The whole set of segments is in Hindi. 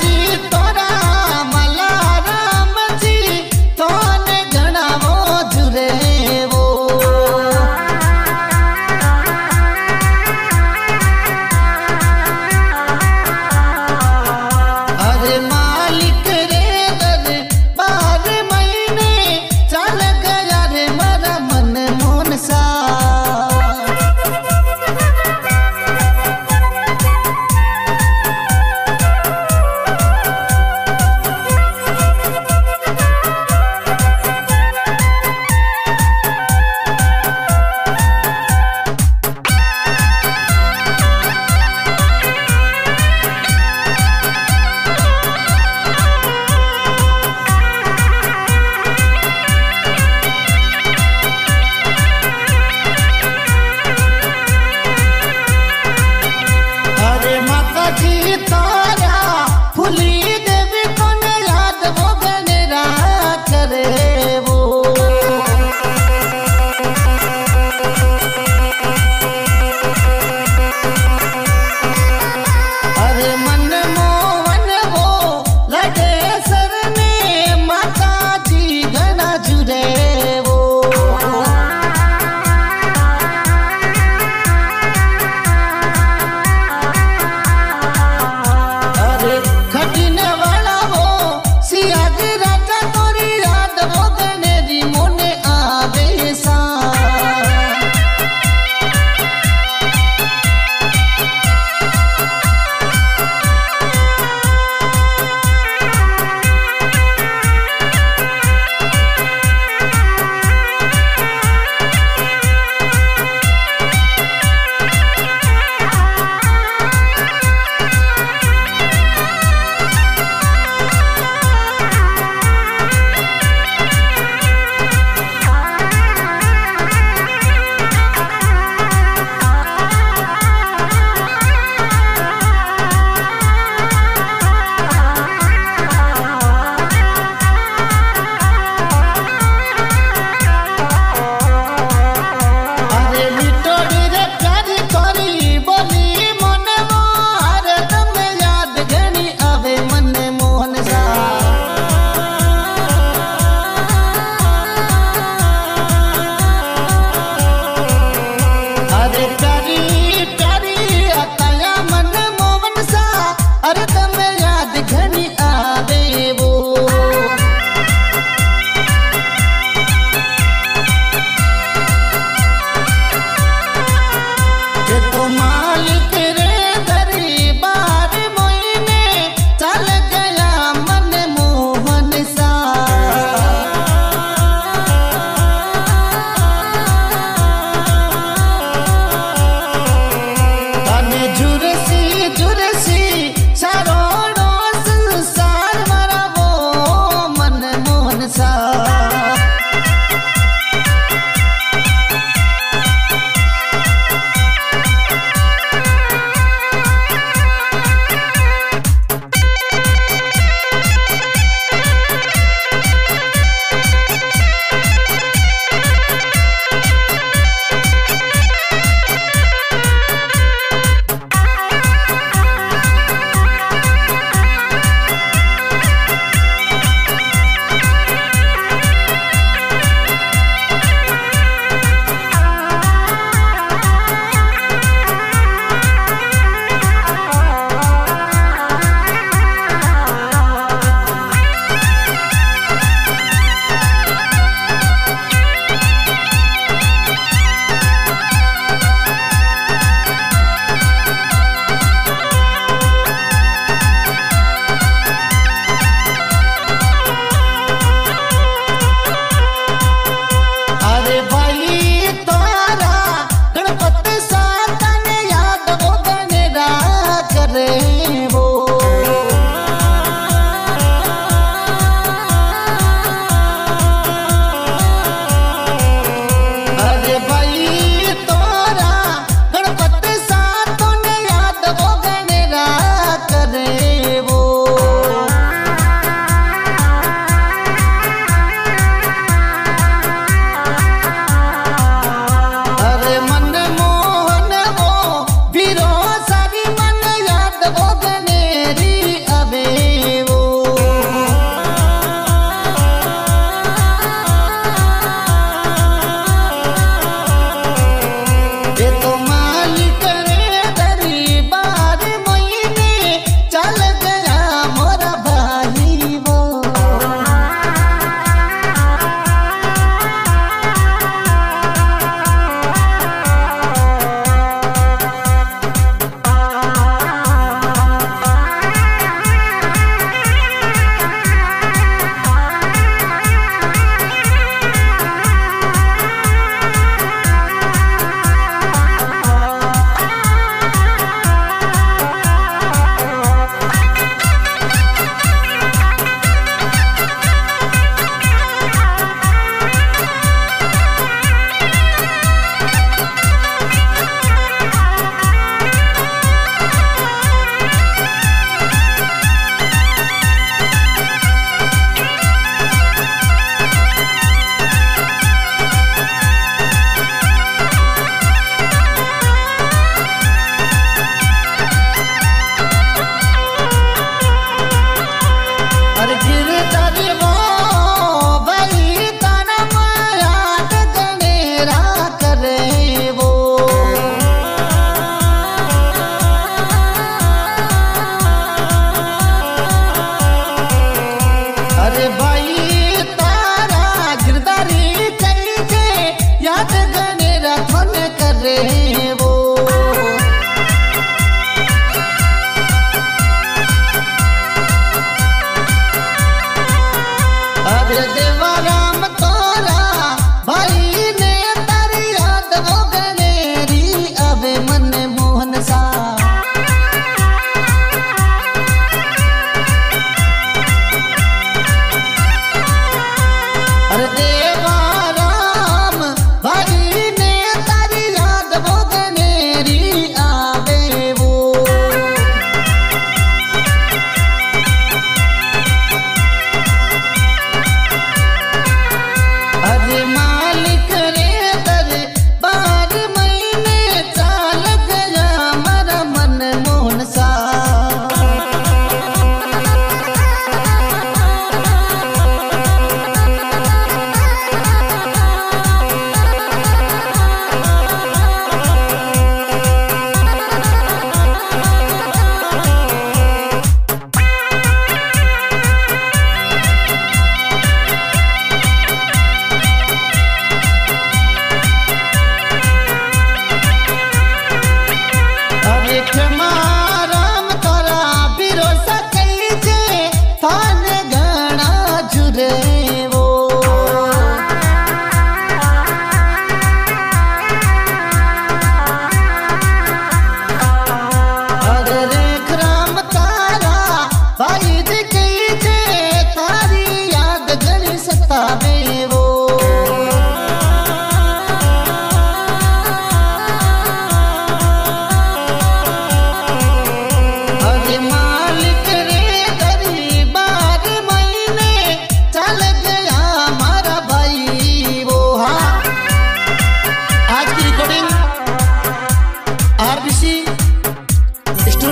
जी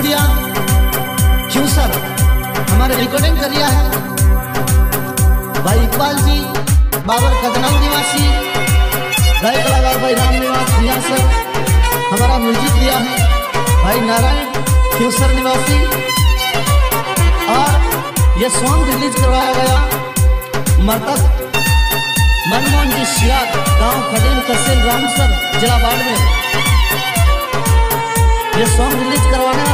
दिया, क्यों सर हमारे रिकॉर्डिंग कर लिया है। भाई इकबाल जी बाबर कदनल निवासी भाई कलाकार भाई रामनिवास सर हमारा म्यूजिक दिया है, भाई नारायण खेसर निवासी। और ये सॉन्ग रिलीज करवाया गया मरकज मनमोहन की शियार गांव खड़ेल तहसील रामसर जिला बाड़मेर। ये सॉन्ग रिलीज करवाने